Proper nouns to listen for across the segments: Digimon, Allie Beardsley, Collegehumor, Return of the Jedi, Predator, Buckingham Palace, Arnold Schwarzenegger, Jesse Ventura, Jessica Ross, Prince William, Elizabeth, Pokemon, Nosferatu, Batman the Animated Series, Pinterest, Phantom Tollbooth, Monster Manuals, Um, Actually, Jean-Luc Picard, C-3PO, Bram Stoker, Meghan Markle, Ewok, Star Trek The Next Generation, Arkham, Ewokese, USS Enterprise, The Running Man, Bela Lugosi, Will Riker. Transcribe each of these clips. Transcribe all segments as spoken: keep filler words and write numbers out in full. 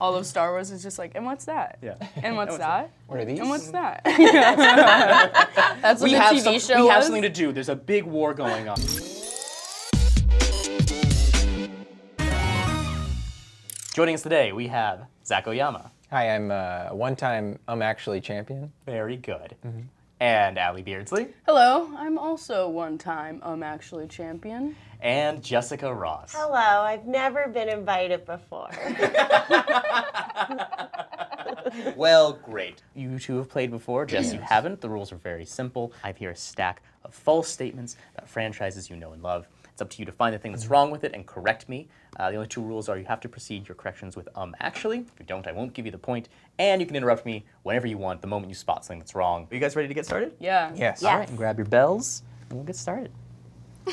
all of Star Wars is just like, and what's that? Yeah. And what's that? What are these? And what's that? That's what the T V show was. We have something to do. There's a big war going on. Joining us today, we have Zach Oyama. Hi, I'm a uh, one-time Um Actually champion. Very good. Mm-hmm. And Allie Beardsley. Hello, I'm also one-time Um Actually champion. And Jessica Ross. Hello, I've never been invited before. Well, great. You two have played before. Jess, yes. You haven't. The rules are very simple. I have here a stack of false statements about franchises you know and love. It's up to you to find the thing that's wrong with it and correct me. Uh, the only two rules are you have to precede your corrections with um actually. If you don't, I won't give you the point. And you can interrupt me whenever you want, the moment you spot something that's wrong. Are you guys ready to get started? Yeah. Yes. Yeah. All right, and grab your bells, and we'll get started.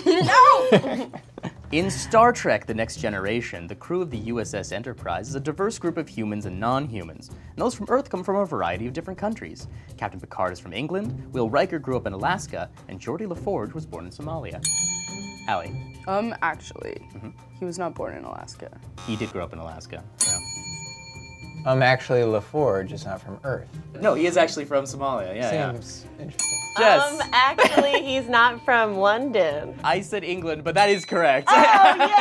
No! In Star Trek The Next Generation, the crew of the U S S Enterprise is a diverse group of humans and non-humans, and those from Earth come from a variety of different countries. Captain Picard is from England, Will Riker grew up in Alaska, and Geordi LaForge was born in Somalia. Allie. Um, actually, mm-hmm. He was not born in Alaska. He did grow up in Alaska. Yeah. Um, actually, LaForge is not from Earth. No, he is actually from Somalia. Yeah, Seems yeah. interesting. Yes. Um, actually, he's not from London. I said England, but that is correct. Oh, yeah!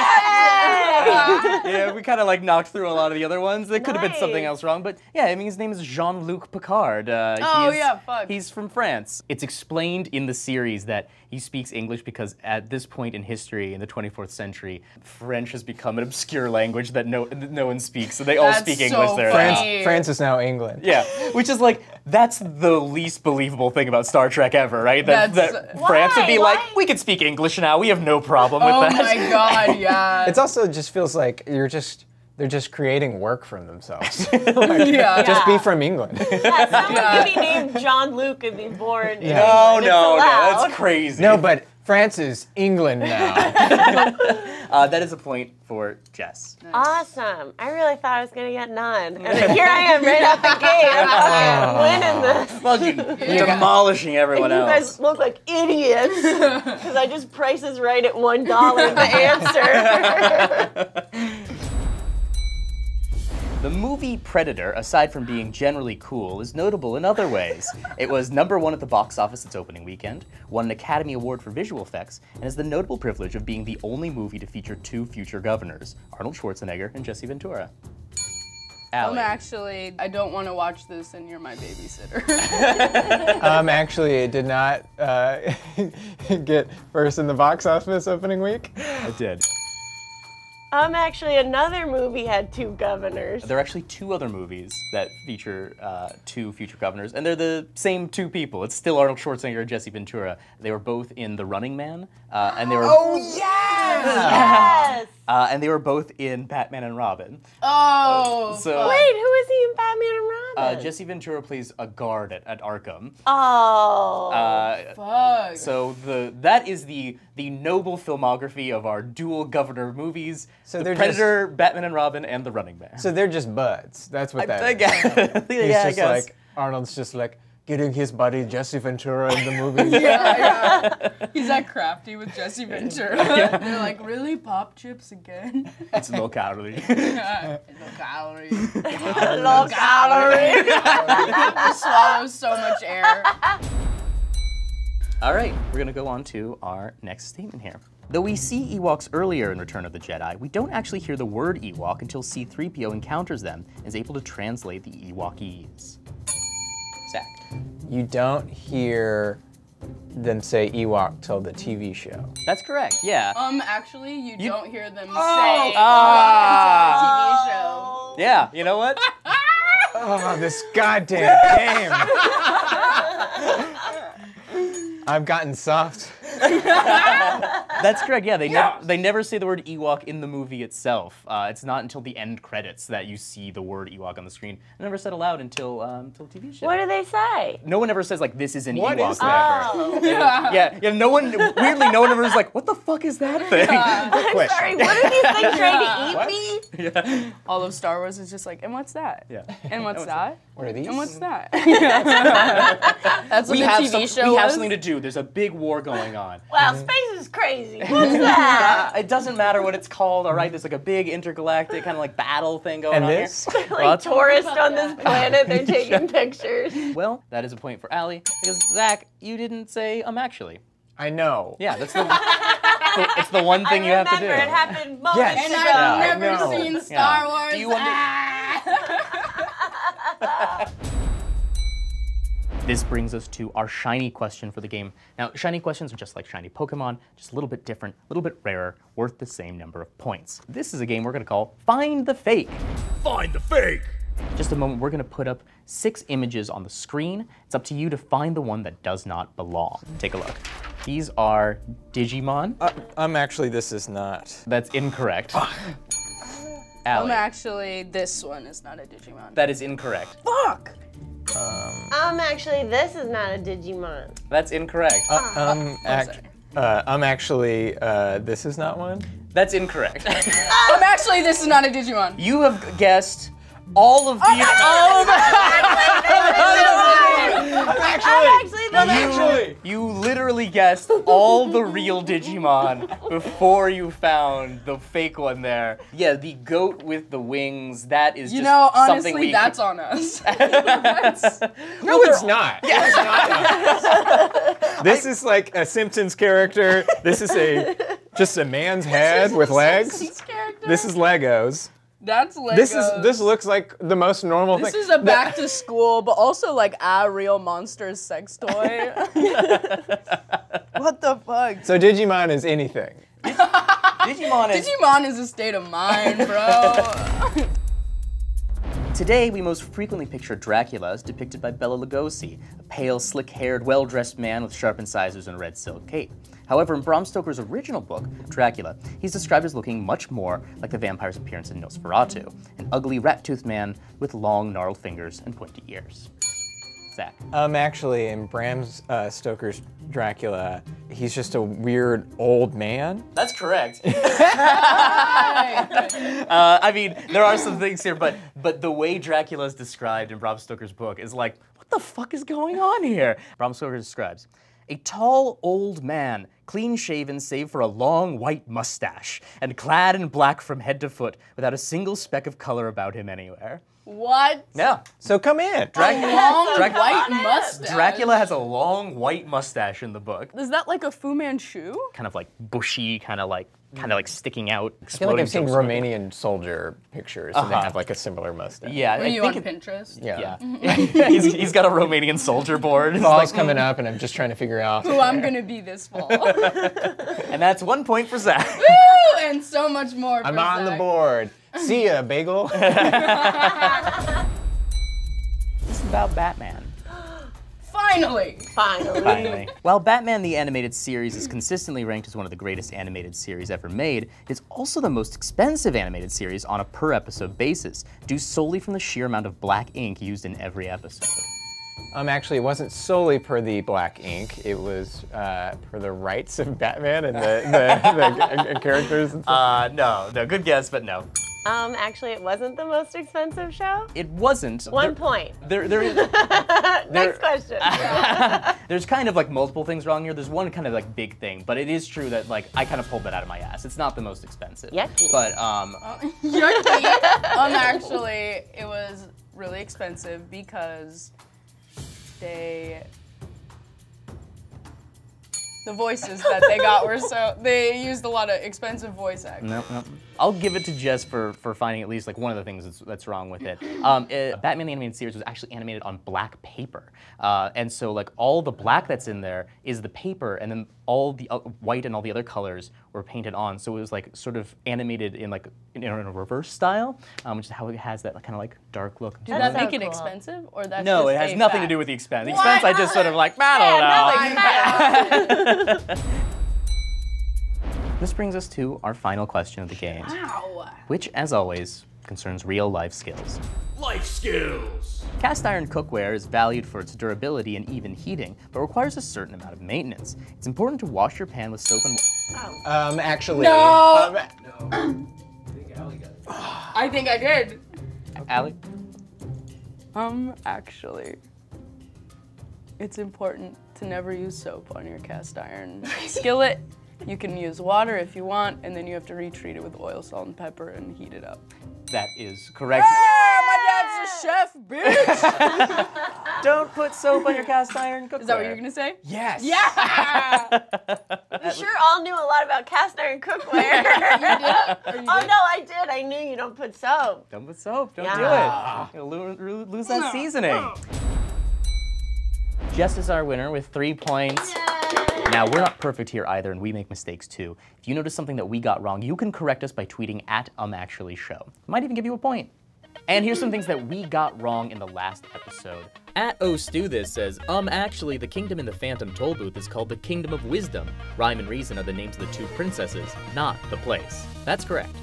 Yeah, we kind of like knocked through a lot of the other ones. There nice. could have been something else wrong, but yeah, I mean, his name is Jean-Luc Picard. Uh, oh, he's, yeah, fuck. He's from France. It's explained in the series that he speaks English because at this point in history, in the twenty-fourth century, French has become an obscure language that no, no one speaks, so they all that's speak so English there. France, France is now England. Yeah, which is like, that's the least believable thing about Star Trek ever, right? That, that France would be why? like, we can speak English now, we have no problem with oh that. Oh my god, yeah. It also just feels like you're just, they're just creating work from themselves. Like, yeah. Just yeah. be from England. Yeah, someone yeah. could be named Jean-Luc and be born yeah. in No, England. no, no, that's crazy. No, but France is England now. uh, that is a point for Jess. Nice. Awesome. I really thought I was going to get none. And then here I am right out the gate. I'm fucking winning this. Well, you're demolishing everyone and you else. You guys look like idiots because I just prices right at one dollar the answer. The movie Predator, aside from being generally cool, is notable in other ways. It was number one at the box office its opening weekend, won an Academy Award for visual effects, and has the notable privilege of being the only movie to feature two future governors, Arnold Schwarzenegger and Jesse Ventura. Allie. Um, actually, I don't want to watch this and you're my babysitter. um, actually, it did not uh, get first in the box office opening week. It did. Um, actually, another movie had two governors. There are actually two other movies that feature uh, two future governors, and they're the same two people. It's still Arnold Schwarzenegger and Jesse Ventura. They were both in The Running Man, uh, and they were. Oh yes! Yes! Uh, and they were both in Batman and Robin. Oh. Uh, so wait, who is he in Batman and Robin? Uh, Jesse Ventura plays a guard at, at Arkham. Oh. Uh, fuck. So the that is the the noble filmography of our dual governor movies. So the they're Predator, just, Batman and Robin, and The Running Man. So they're just buds. That's what I, that I is. Guess. He's yeah, just I guess. like Arnold's just like getting his buddy Jesse Ventura in the movie. yeah, yeah. He's that crafty with Jesse Ventura. Yeah. They're like, really, pop chips again? It's low calorie. Yeah. Low calorie. Low calorie. You swallow so much air. All right, we're gonna go on to our next statement here. Though we see Ewoks earlier in Return of the Jedi, we don't actually hear the word Ewok until C three P O encounters them and is able to translate the Ewokese. Zach. You don't hear them say Ewok till the T V show. That's correct, yeah. Um, actually, you, you... don't hear them oh, say ah. Ewok until the T V show. Yeah, you know what? Oh, this goddamn game. I've gotten soft. That's correct, yeah. They, yeah. Ne they never say the word Ewok in the movie itself. Uh, it's not until the end credits that you see the word Ewok on the screen. They never said aloud until um, until the T V show. What do they say? No one ever says, like, this is an what Ewok. Is that? Oh. Yeah. yeah, yeah, no one, weirdly, no one ever is like, what the fuck is that thing? Yeah. I'm sorry, what are these things yeah. trying to eat what? me? Yeah. All of Star Wars is just like, and what's that? Yeah. And what's that? What are these? And what's that? That's what we the T V some, show We was? have something to do. There's a big war going on. Wow, mm-hmm. space is crazy. crazy. What's that? It doesn't matter what it's called, all right? There's like a big intergalactic kind of like battle thing going and on this? Here. Like well, tourists on that. This planet, they're taking pictures. Well, that is a point for Allie, because Zach, you didn't say um actually. I know. Yeah, that's the it's the one thing I you have to do. It happened moments yes. and ago. I've yeah, never seen Star yeah. Wars. Do you want ah! This brings us to our shiny question for the game. Now, shiny questions are just like shiny Pokemon, just a little bit different, a little bit rarer, worth the same number of points. This is a game we're gonna call Find the Fake. Find the Fake! Just a moment, we're gonna put up six images on the screen. It's up to you to find the one that does not belong. Take a look. These are Digimon. Uh, um, actually, this is not. That's incorrect. Um, actually, this one is not a Digimon. That is incorrect. Fuck! Um, um actually, this is not a Digimon. That's incorrect. Uh, um, act uh, um, actually, uh, this is not one. That's incorrect. Um, actually, this is not a Digimon. You have guessed all of the. Um, oh, actually, no, actually, you literally guessed all the real Digimon before you found the fake one there. Yeah, the goat with the wings, that is you just know, honestly, something we- You know, honestly, that's on us. That's... No, well, it's not. Yeah. It's not on us. This I... is like a Simpsons character. This is a, just a man's head with legs. This is Legos. That's Legos. This is this looks like the most normal this thing. This is a back to school, but also like a real monster's sex toy. What the fuck? So Digimon is anything. Digimon is Digimon is a state of mind, bro. Today, we most frequently picture Dracula as depicted by Bela Lugosi, a pale, slick-haired, well-dressed man with sharp incisors and a red silk cape. However, in Bram Stoker's original book, Dracula, he's described as looking much more like the vampire's appearance in Nosferatu, an ugly, rat-toothed man with long, gnarled fingers and pointy ears. Zach? Um, actually, in Bram uh, Stoker's Dracula, he's just a weird old man. That's correct. uh, I mean, there are some things here, but but the way Dracula is described in Bram Stoker's book is like, what the fuck is going on here? Bram Stoker describes a tall old man, clean-shaven save for a long white mustache, and clad in black from head to foot, without a single speck of color about him anywhere. What? Yeah. So come in. Dracula, a long Drac white mustache. Dracula has a long white mustache in the book. Is that like a Fu Manchu? Kind of like bushy, kind of like kind of like sticking out. I feel like I've seen Romanian soldier pictures, uh-huh. and they have like a similar mustache. Yeah. Were I you think on it, Pinterest? Yeah. yeah. he's, he's got a Romanian soldier board. Fall's like, coming mm. up, and I'm just trying to figure out who I'm gonna be this fall. And that's one point for Zach. Woo! And so much more. For I'm on Zach. the board. See ya, bagel. This is about Batman. Finally! Finally. Finally. While Batman the Animated Series is consistently ranked as one of the greatest animated series ever made, it's also the most expensive animated series on a per-episode basis, due solely from the sheer amount of black ink used in every episode. Um, actually, it wasn't solely per the black ink. It was uh, per the rights of Batman and the, the, the characters and stuff. Uh, no, no, good guess, but no. Um, actually, it wasn't the most expensive show. It wasn't. One there, point. There, there is. Next question. There's kind of like multiple things wrong here. There's one kind of like big thing, but it is true that like I kind of pulled that out of my ass. It's not the most expensive. Yucky. But um. Uh, yucky. Um, actually, it was really expensive because they. The voices that they got were so, they used a lot of expensive voice actors. Nope, nope. I'll give it to Jess for, for finding at least like one of the things that's, that's wrong with it. Um, it. Batman the Animated Series was actually animated on black paper. Uh, and so like all the black that's in there is the paper, and then all the uh, white and all the other colors were painted on. So it was like sort of animated in like in, in a reverse style, um, which is how it has that kind of like dark look. Did that make it expensive? Or that's no, it has nothing to do with the expense. The expense I just sort of like, I don't know. This brings us to our final question of the game, Ow. which, as always, concerns real life skills. Life skills! Cast iron cookware is valued for its durability and even heating, but requires a certain amount of maintenance. It's important to wash your pan with soap and water. Um, actually. No! Um, no. I think Allie got it. I think I did. Okay. Allie? Um, actually, it's important to never use soap on your cast iron skillet You can use water if you want, and then you have to retreat it with oil, salt, and pepper, and heat it up. That is correct. Yeah, my dad's a chef, bitch! Don't put soap on your cast iron cookware. Is that what you were gonna say? Yes! Yeah! You sure all knew a lot about cast iron cookware. You did? You oh, did? No, I did. I knew you don't put soap. Don't put soap. Don't yeah. do it. You'll lose that seasoning. Jess is our winner with three points. Yay. Now, we're not perfect here either, and we make mistakes too. If you notice something that we got wrong, you can correct us by tweeting at Um Actually Show. Might even give you a point. And here's some things that we got wrong in the last episode. At Oh Stew This says, Um Actually, the kingdom in the Phantom Tollbooth is called the Kingdom of Wisdom. Rhyme and Reason are the names of the two princesses, not the place. That's correct.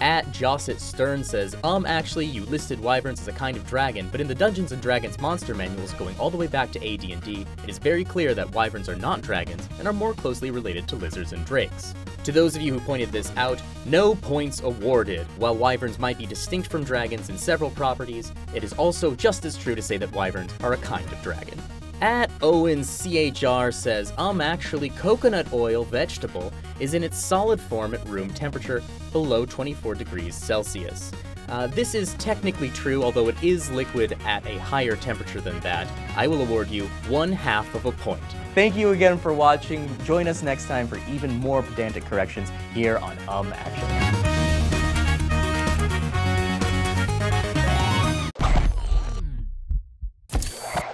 At Jossett Stern says, Um Actually, you listed wyverns as a kind of dragon, but in the Dungeons and Dragons monster manuals going all the way back to A D and D, it is very clear that wyverns are not dragons and are more closely related to lizards and drakes. To those of you who pointed this out, no points awarded. While wyverns might be distinct from dragons in several properties, it is also just as true to say that wyverns are a kind of dragon. At Owen C H R says, Um Actually, coconut oil vegetable is in its solid form at room temperature below twenty-four degrees Celsius. Uh, this is technically true, although it is liquid at a higher temperature than that. I will award you one half of a point. Thank you again for watching. Join us next time for even more pedantic corrections here on Um Actually.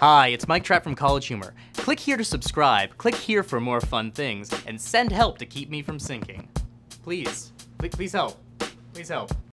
Hi, it's Mike Trapp from Collegehumor. Click here to subscribe, click here for more fun things, and send help to keep me from sinking. Please, please help, please help.